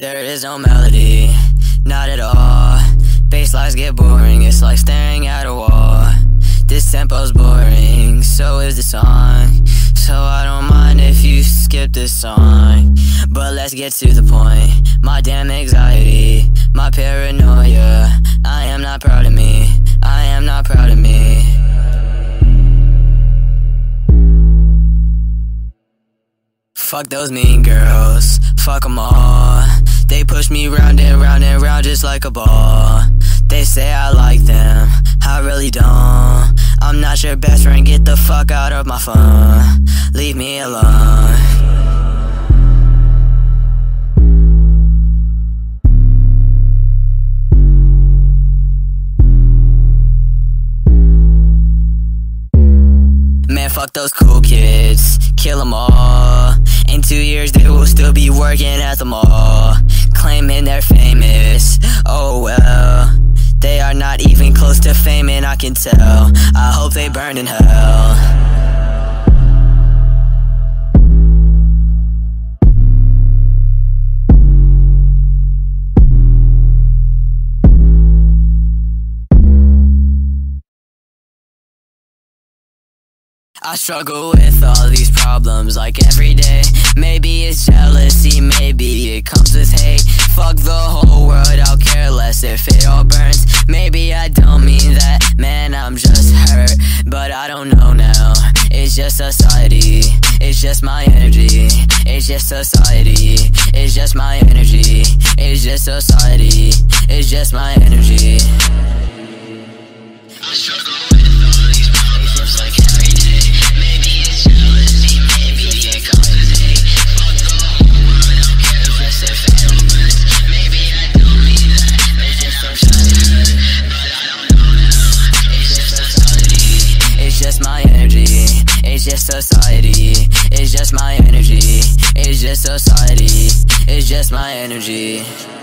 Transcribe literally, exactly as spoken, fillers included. There is no melody, not at all. Bass lines get boring, it's like staring at a wall. This tempo's boring, so is the song. So I don't mind if you skip this song. But let's get to the point. My damn anxiety, my paranoia. I am not proud of me, I am not proud of me. Fuck those mean girls, fuck them all. They push me round and round and round just like a ball. They say I like them, I really don't. I'm not your best friend, get the fuck out of my phone. Leave me alone. Man, fuck those cool kids, kill them all. In two years they will still be working at the mall, claiming they're famous, oh well. They are not even close to fame and I can tell. I hope they burn in hell. I struggle with all these problems like every day. Maybe it's jealousy, maybe it comes with hate. Fuck the whole world, I'll care less if it all burns. Maybe I don't mean that, man, I'm just hurt. But I don't know now, it's just society. It's just my energy, it's just society. It's just my energy, it's just society. It's just my energy. I struggle with all these problems like every day. Maybe it's jealousy, maybe it comes with hate. Fuck the whole world, I'll care less if it all burns. Maybe I don't mean that, it's just society. But I don't know now, it's just society. It's just my energy, it's just society. It's just my energy, it's just society. It's just my energy.